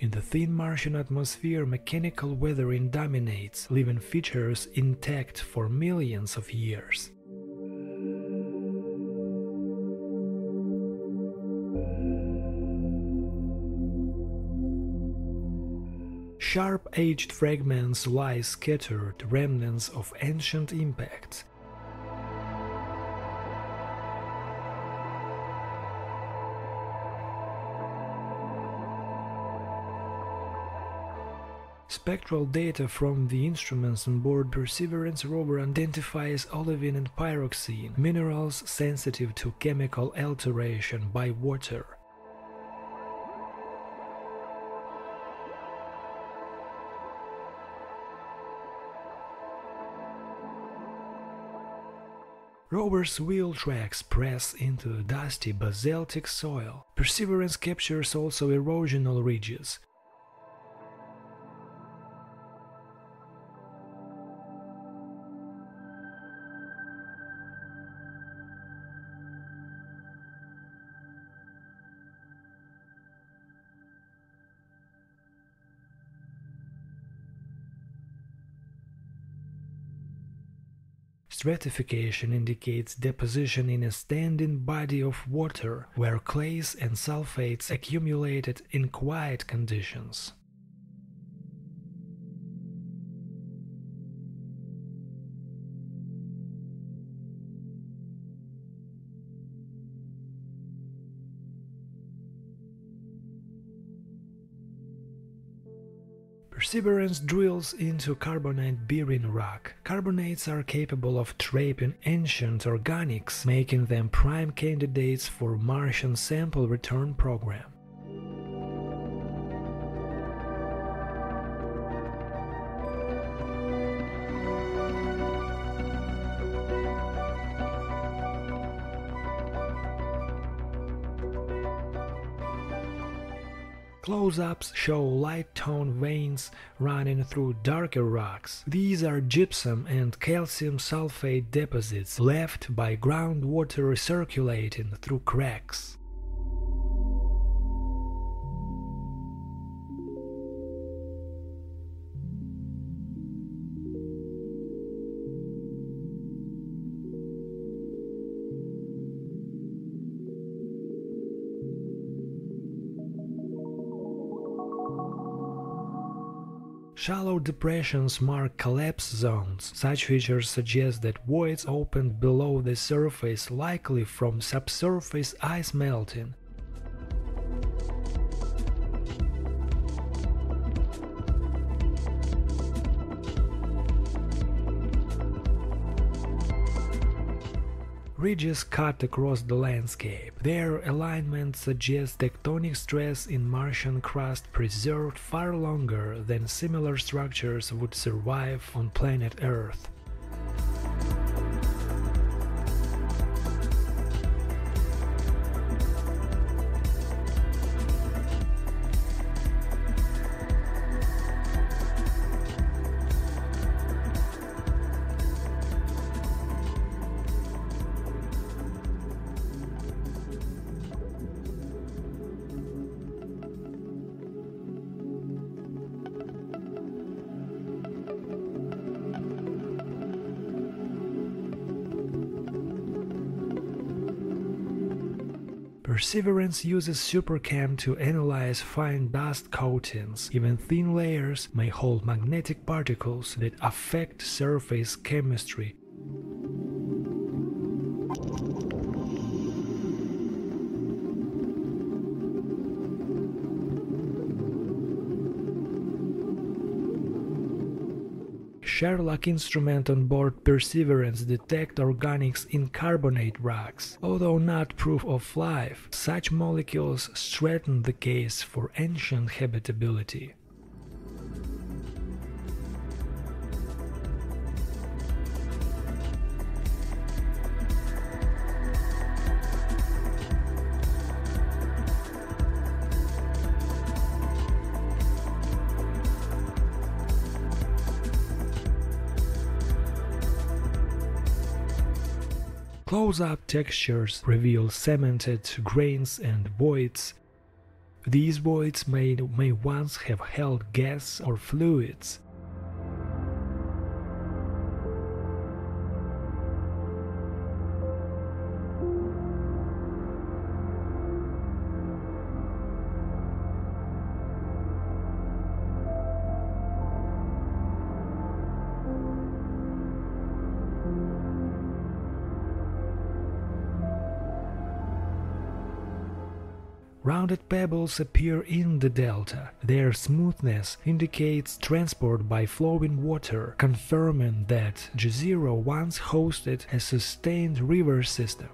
In the thin Martian atmosphere, mechanical weathering dominates, leaving features intact for millions of years. Sharp-edged fragments lie scattered, remnants of ancient impacts. Spectral data from the instruments on board Perseverance rover identifies olivine and pyroxene, minerals sensitive to chemical alteration by water. Rover's wheel tracks press into the dusty basaltic soil. Perseverance captures also erosional ridges. Stratification indicates deposition in a standing body of water, where clays and sulfates accumulated in quiet conditions. Perseverance drills into carbonate-bearing rock. Carbonates are capable of trapping ancient organics, making them prime candidates for Martian sample return program. Close-ups show light-toned veins running through darker rocks. These are gypsum and calcium sulfate deposits left by groundwater circulating through cracks. Shallow depressions mark collapse zones. Such features suggest that voids opened below the surface, likely from subsurface ice melting. Ridges cut across the landscape. Their alignment suggests tectonic stress in Martian crust preserved far longer than similar structures would survive on planet Earth. Perseverance uses SuperCam to analyze fine dust coatings. Even thin layers may hold magnetic particles that affect surface chemistry. Sherlock instrument on board Perseverance detect organics in carbonate rocks. Although not proof of life, such molecules strengthen the case for ancient habitability. Close-up textures reveal cemented grains and voids. These voids may once have held gas or fluids. Rounded pebbles appear in the delta. Their smoothness indicates transport by flowing water, confirming that Jezero once hosted a sustained river system.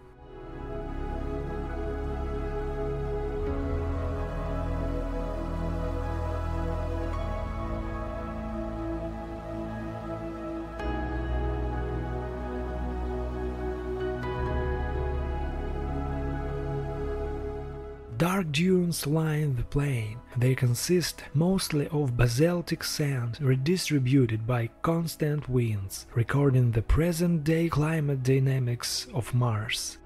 Dark dunes line the plain. They consist mostly of basaltic sand redistributed by constant winds, recording the present-day climate dynamics of Mars.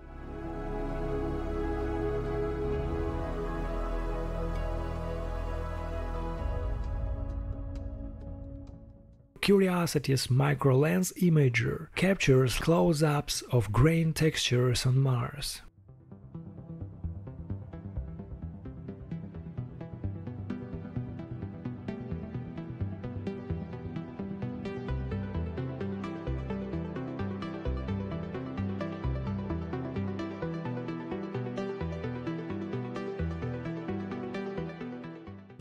Curiosity's microlens imager captures close-ups of grain textures on Mars.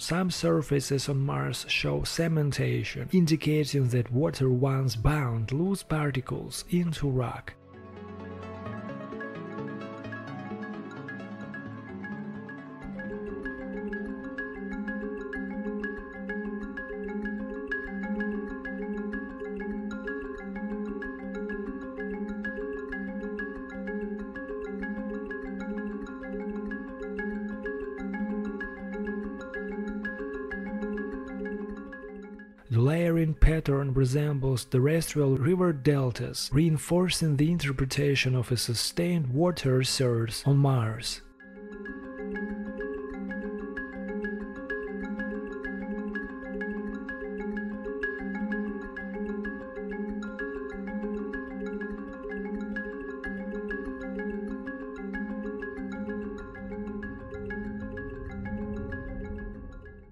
Some surfaces on Mars show cementation, indicating that water once bound loose particles into rock. The layering pattern resembles terrestrial river deltas, reinforcing the interpretation of a sustained water source on Mars.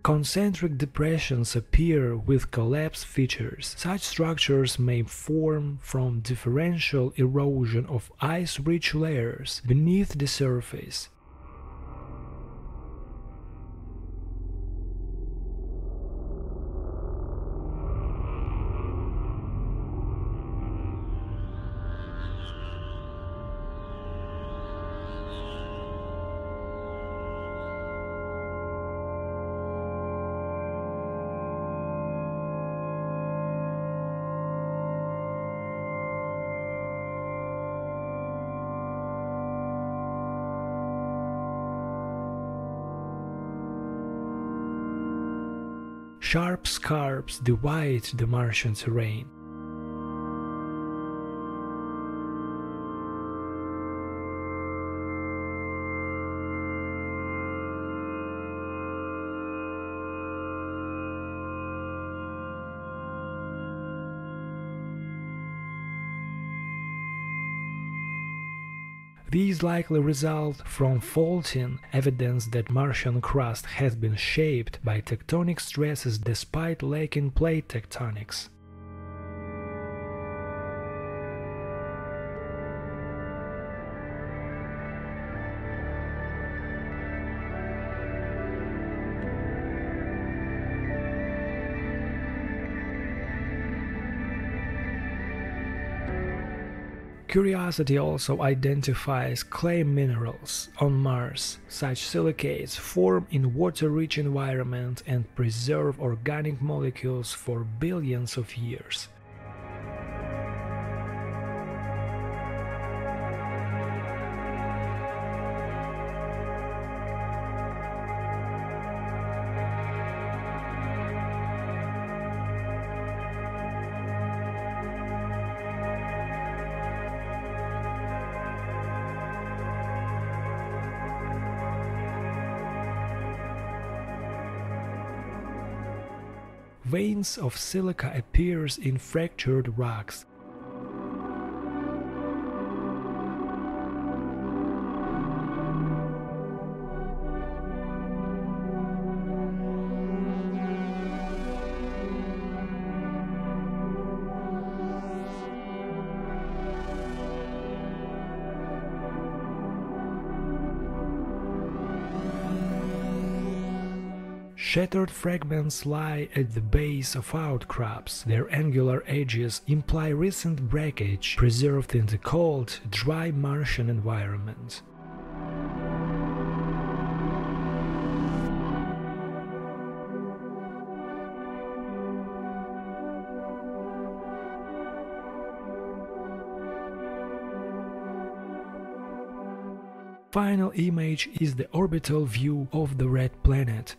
Concentric depressions appear with collapse features. Such structures may form from differential erosion of ice-rich layers beneath the surface. Sharp scarps divide the Martian terrain. These likely result from faulting, evidence that Martian crust has been shaped by tectonic stresses despite lacking plate tectonics. Curiosity also identifies clay minerals on Mars. Such silicates form in water-rich environment and preserve organic molecules for billions of years. veins of silica appears in fractured rocks. Shattered fragments lie at the base of outcrops. Their angular edges imply recent breakage preserved in the cold, dry Martian environment. Final image is the orbital view of the red planet.